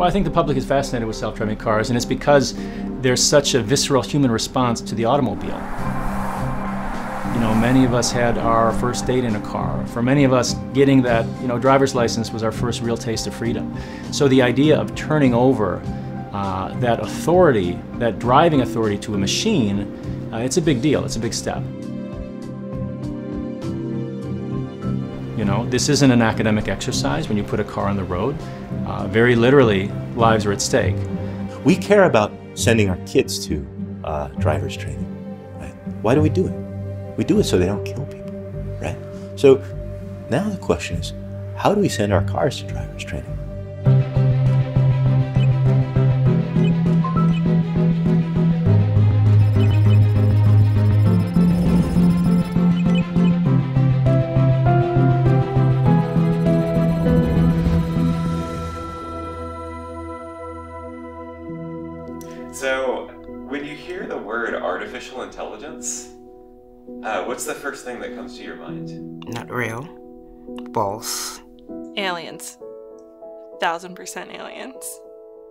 Well, I think the public is fascinated with self-driving cars, and it's because there's such a visceral human response to the automobile. You know, many of us had our first date in a car. For many of us, getting that, you know, driver's license was our first real taste of freedom. So the idea of turning over that authority, that driving authority to a machine, it's a big deal, it's a big step. You know, this isn't an academic exercise when you put a car on the road. Very literally, lives are at stake. We care about sending our kids to driver's training, right? Why do we do it? We do it so they don't kill people, right? So now the question is, how do we send our cars to driver's training? So, when you hear the word artificial intelligence, what's the first thing that comes to your mind? Not real. False. Aliens. 1000% aliens.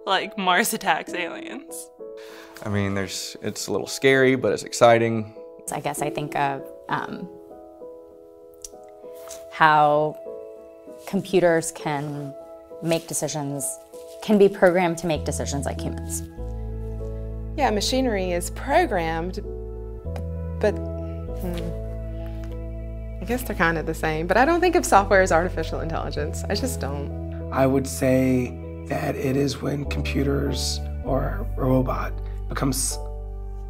Like, Mars attacks aliens. I mean, it's a little scary, but it's exciting. I guess I think of how computers can make decisions, can be programmed to make decisions like humans. Yeah, machinery is programmed, but I guess they're kind of the same. But I don't think of software as artificial intelligence. I just don't. I would say that it is when computers or a robot becomes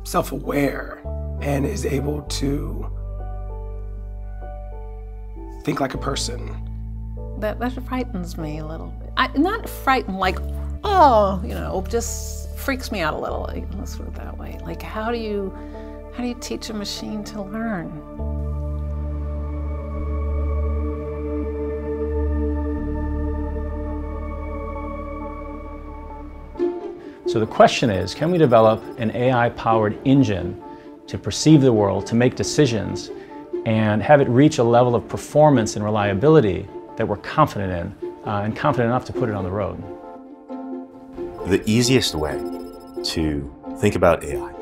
self-aware and is able to think like a person. That frightens me a little bit. Not frightened like, oh, you know, just freaks me out a little, like, let's put it that way. Like, how do you teach a machine to learn? So the question is, can we develop an AI-powered engine to perceive the world, to make decisions, and have it reach a level of performance and reliability that we're confident in, and confident enough to put it on the road? The easiest way to think about AI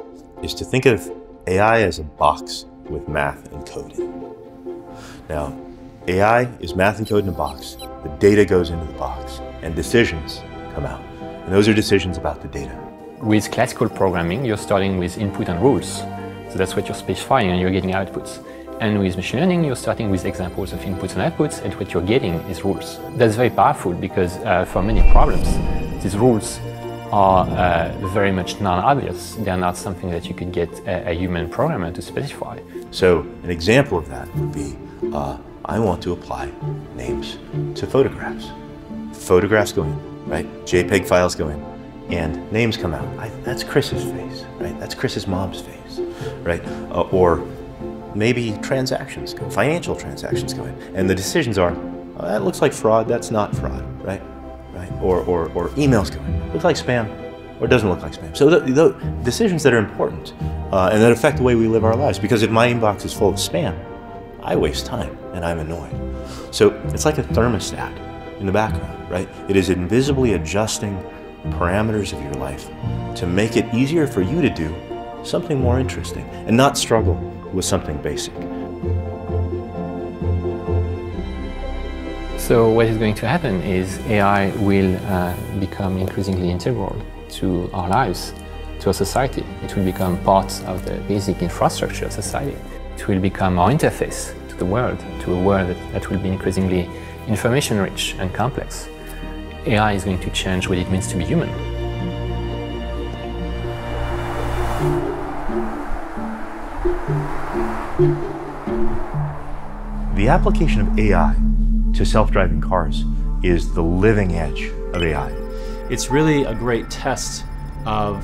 is to think of AI as a box with math and code in it. Now, AI is math and code in a box. The data goes into the box, and decisions come out. And those are decisions about the data. With classical programming, you're starting with input and rules. So that's what you're specifying, and you're getting outputs. And with machine learning, you're starting with examples of inputs and outputs, and what you're getting is rules. That's very powerful because for many problems, these rules are very much non-obvious. They're not something that you could get a human programmer to specify. So an example of that would be, I want to apply names to photographs. Photographs go in, right? JPEG files go in, and names come out. That's Chris's face, right? That's Chris's mom's face, right? Or maybe transactions, financial transactions go in, and the decisions are, oh, that looks like fraud, that's not fraud, right? Right? Or emails go in, looks like spam, or doesn't look like spam. So the decisions that are important and that affect the way we live our lives, because if my inbox is full of spam, I waste time and I'm annoyed. So it's like a thermostat in the background, right? It is invisibly adjusting parameters of your life to make it easier for you to do something more interesting and not struggle with something basic. So what is going to happen is AI will become increasingly integral to our lives, to our society. It will become part of the basic infrastructure of society. It will become our interface to the world, to a world that will be increasingly information-rich and complex. AI is going to change what it means to be human. The application of AI to self-driving cars is the living edge of AI. It's really a great test of,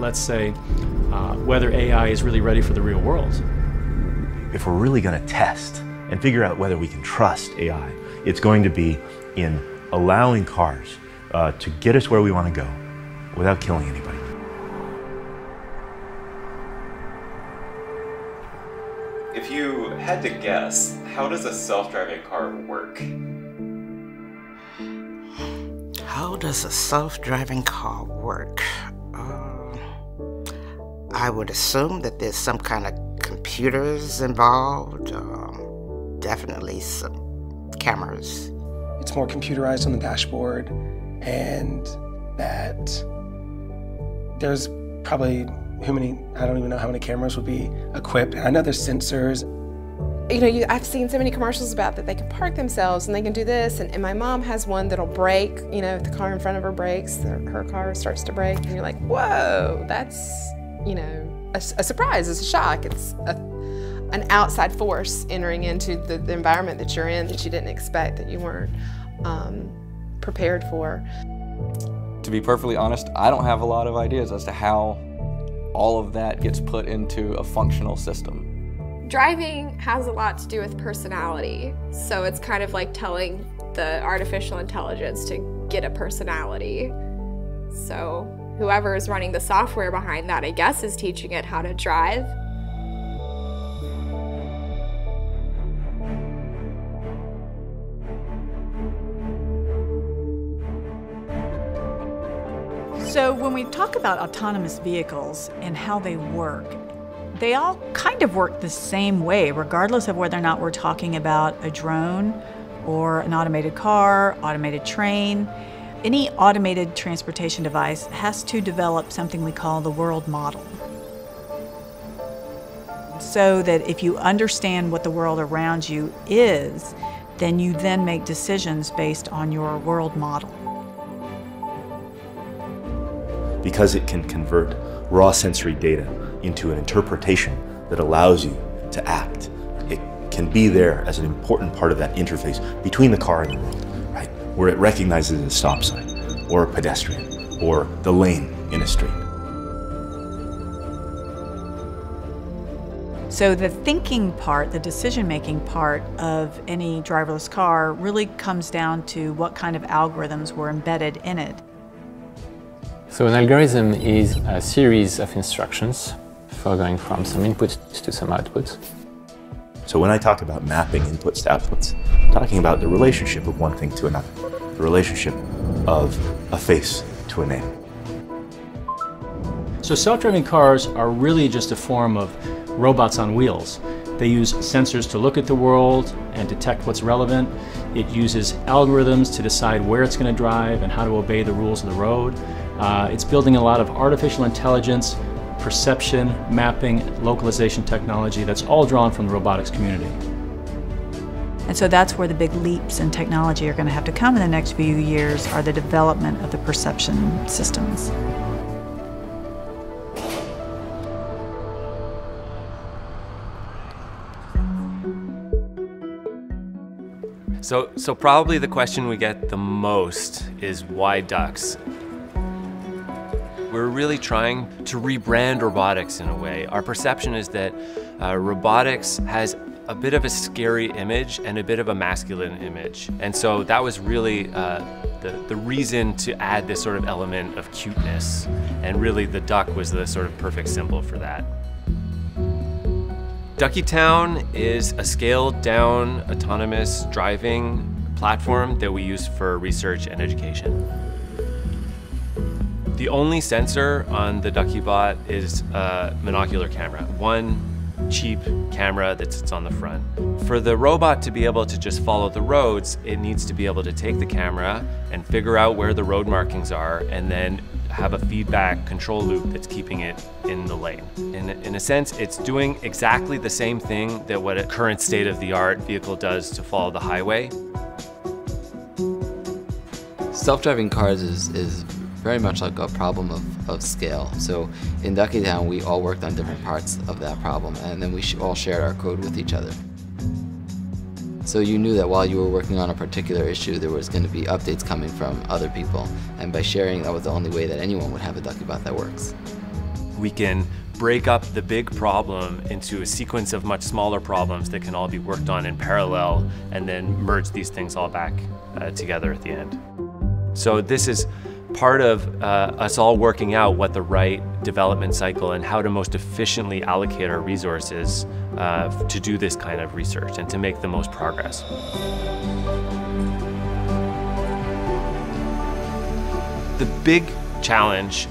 let's say, whether AI is really ready for the real world. If we're really going to test and figure out whether we can trust AI, it's going to be in allowing cars to get us where we want to go without killing anybody. If you had to guess, how does a self-driving car work? How does a self-driving car work? I would assume that there's some kind of computers involved, definitely some cameras. It's more computerized on the dashboard, and that there's probably how many, I don't even know how many cameras would be equipped. I know there's sensors. You know, I've seen so many commercials about that they can park themselves and they can do this, and my mom has one that'll brake, you know, if the car in front of her brakes, her car starts to brake, and you're like, whoa, that's, you know, a surprise, it's a shock, it's an outside force entering into the environment that you're in that you didn't expect, that you weren't prepared for. To be perfectly honest, I don't have a lot of ideas as to how all of that gets put into a functional system. Driving has a lot to do with personality, so it's kind of like telling the artificial intelligence to get a personality. So whoever is running the software behind that, I guess, is teaching it how to drive. So when we talk about autonomous vehicles and how they work, they all kind of work the same way, regardless of whether or not we're talking about a drone or an automated car, automated train. Any automated transportation device has to develop something we call the world model. So that if you understand what the world around you is, then you then make decisions based on your world model. Because it can convert raw sensory data into an interpretation that allows you to act. It can be there as an important part of that interface between the car and the world, right? Where it recognizes a stop sign, or a pedestrian, or the lane in a street. So the thinking part, the decision-making part of any driverless car really comes down to what kind of algorithms were embedded in it. So an algorithm is a series of instructions for going from some inputs to some outputs. So when I talk about mapping inputs to outputs, I'm talking about the relationship of one thing to another, the relationship of a face to a name. So self-driving cars are really just a form of robots on wheels. They use sensors to look at the world and detect what's relevant. It uses algorithms to decide where it's going to drive and how to obey the rules of the road. It's building a lot of artificial intelligence, perception, mapping, localization technology that's all drawn from the robotics community. And so that's where the big leaps in technology are going to have to come in the next few years, are the development of the perception systems. So probably the question we get the most is, why ducks? We're really trying to rebrand robotics in a way. Our perception is that robotics has a bit of a scary image and a bit of a masculine image. And so that was really the reason to add this sort of element of cuteness. And really the duck was the sort of perfect symbol for that. Duckietown is a scaled down autonomous driving platform that we use for research and education. The only sensor on the Duckiebot is a monocular camera, one cheap camera that sits on the front. For the robot to be able to just follow the roads, it needs to be able to take the camera and figure out where the road markings are, and then have a feedback control loop that's keeping it in the lane. In a sense, it's doing exactly the same thing that what a current state-of-the-art vehicle does to follow the highway. Self-driving cars is very much like a problem of scale. So in Duckietown, we all worked on different parts of that problem, and then we all shared our code with each other. So you knew that while you were working on a particular issue, there was going to be updates coming from other people. And by sharing, that was the only way that anyone would have a Duckiebot that works. We can break up the big problem into a sequence of much smaller problems that can all be worked on in parallel, and then merge these things all back together at the end. So this is part of us all working out what the right development cycle and how to most efficiently allocate our resources to do this kind of research and to make the most progress. The big challenge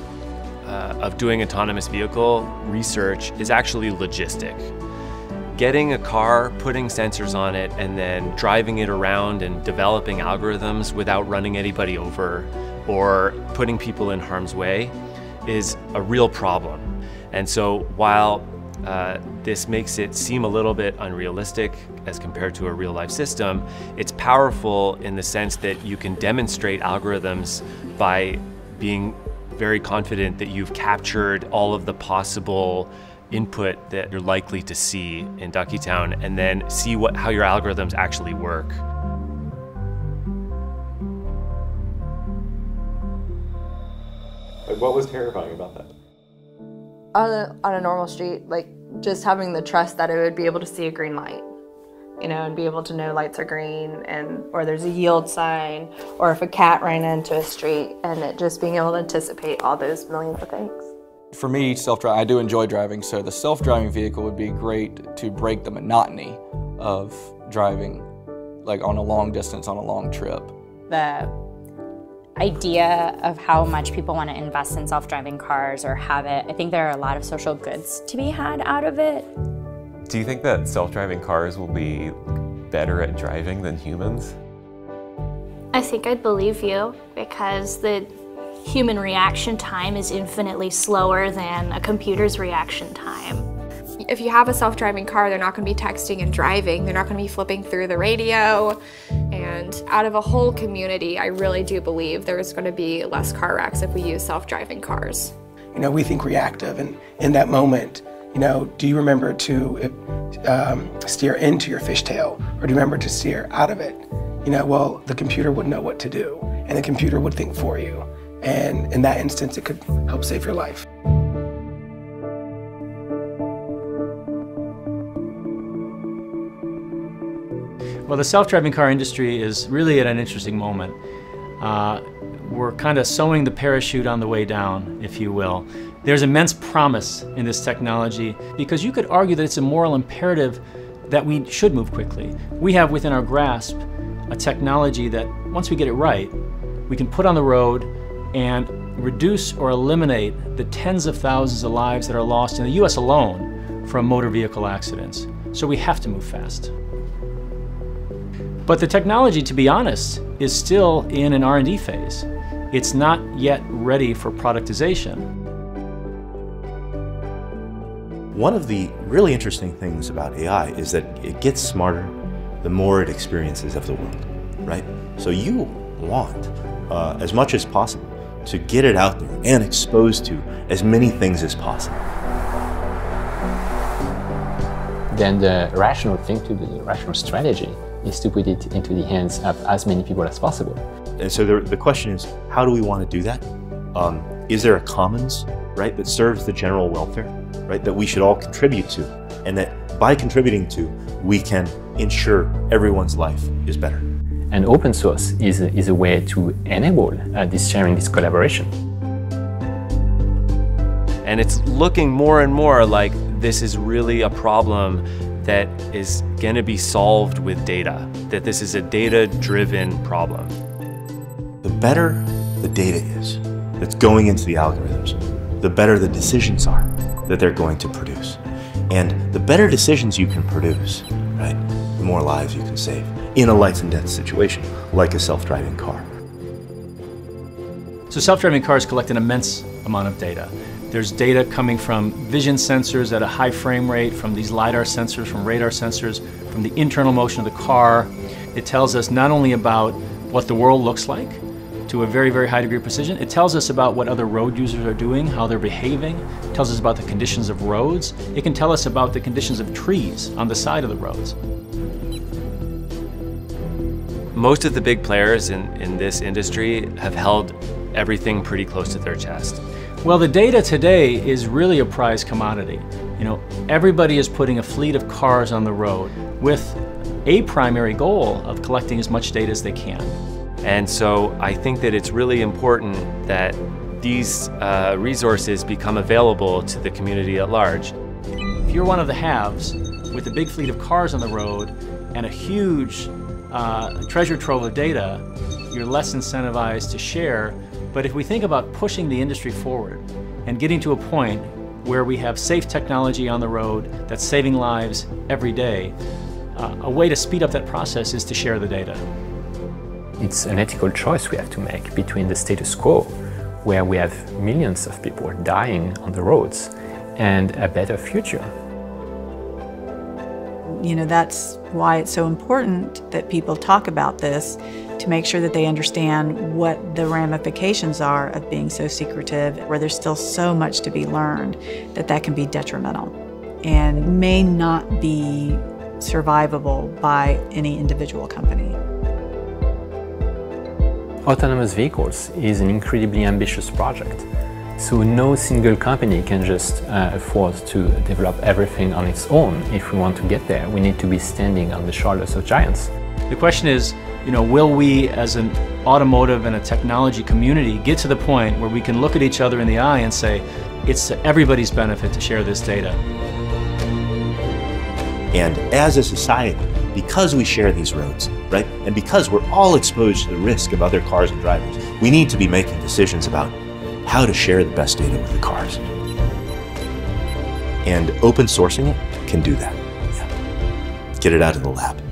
of doing autonomous vehicle research is actually logistic. Getting a car, putting sensors on it, and then driving it around and developing algorithms without running anybody over or putting people in harm's way is a real problem. And so while this makes it seem a little bit unrealistic as compared to a real life system, it's powerful in the sense that you can demonstrate algorithms by being very confident that you've captured all of the possible input that you're likely to see in Duckietown, and then see how your algorithms actually work. What was terrifying about that? On a normal street, like just having the trust that it would be able to see a green light, you know, and be able to know lights are green, and or there's a yield sign, or if a cat ran into a street, and it just being able to anticipate all those millions of things. For me, self-drive, I do enjoy driving, so the self-driving vehicle would be great to break the monotony of driving, like on a long distance, on a long trip. The idea of how much people want to invest in self-driving cars or have it, I think there are a lot of social goods to be had out of it. Do you think that self-driving cars will be better at driving than humans? I think I'd believe you, because the human reaction time is infinitely slower than a computer's reaction time. If you have a self-driving car, they're not going to be texting and driving. They're not going to be flipping through the radio. And out of a whole community, I really do believe there's going to be less car wrecks if we use self-driving cars. You know, we think reactive, and in that moment, you know, do you remember to steer into your fishtail, or do you remember to steer out of it? You know, well, the computer would know what to do, and the computer would think for you. And in that instance, it could help save your life. Well, the self-driving car industry is really at an interesting moment. We're kind of sewing the parachute on the way down, if you will. There's immense promise in this technology, because you could argue that it's a moral imperative that we should move quickly. We have within our grasp a technology that, once we get it right, we can put on the road and reduce or eliminate the tens of thousands of lives that are lost in the U.S. alone from motor vehicle accidents. So we have to move fast. But the technology, to be honest, is still in an R&D phase. It's not yet ready for productization. One of the really interesting things about AI is that it gets smarter the more it experiences of the world, right? So you want, as much as possible, to get it out there and exposed to as many things as possible. Then the rational thing to do, the rational strategy, is to put it into the hands of as many people as possible. And so the question is, how do we want to do that? Is there a commons, right, that serves the general welfare, right, that we should all contribute to, and that by contributing to, we can ensure everyone's life is better? And open source is a way to enable this sharing, this collaboration. And it's looking more and more like this is really a problem that is going to be solved with data, that this is a data-driven problem. The better the data is that's going into the algorithms, the better the decisions are that they're going to produce. And the better decisions you can produce, right, the more lives you can save in a life and death situation, like a self-driving car. So self-driving cars collect an immense amount of data. There's data coming from vision sensors at a high frame rate, from these LiDAR sensors, from radar sensors, from the internal motion of the car. It tells us not only about what the world looks like to a very, very high degree of precision, it tells us about what other road users are doing, how they're behaving. It tells us about the conditions of roads. It can tell us about the conditions of trees on the side of the roads. Most of the big players in this industry have held everything pretty close to their chest. Well, the data today is really a prized commodity. You know, everybody is putting a fleet of cars on the road with a primary goal of collecting as much data as they can. And so I think that it's really important that these resources become available to the community at large. If you're one of the haves with a big fleet of cars on the road and a huge treasure trove of data, you're less incentivized to share But if we think about pushing the industry forward and getting to a point where we have safe technology on the road that's saving lives every day, a way to speed up that process is to share the data. It's an ethical choice we have to make between the status quo, where we have millions of people dying on the roads, and a better future. You know, that's why it's so important that people talk about this, to make sure that they understand what the ramifications are of being so secretive, where there's still so much to be learned, that can be detrimental and may not be survivable by any individual company. Autonomous vehicles is an incredibly ambitious project, so no single company can just afford to develop everything on its own. If we want to get there, we need to be standing on the shoulders of giants. The question is, you know, will we as an automotive and a technology community get to the point where we can look at each other in the eye and say, it's to everybody's benefit to share this data? And as a society, because we share these roads, right, and because we're all exposed to the risk of other cars and drivers, we need to be making decisions about how to share the best data with the cars. And open sourcing it can do that. Yeah. Get it out of the lab.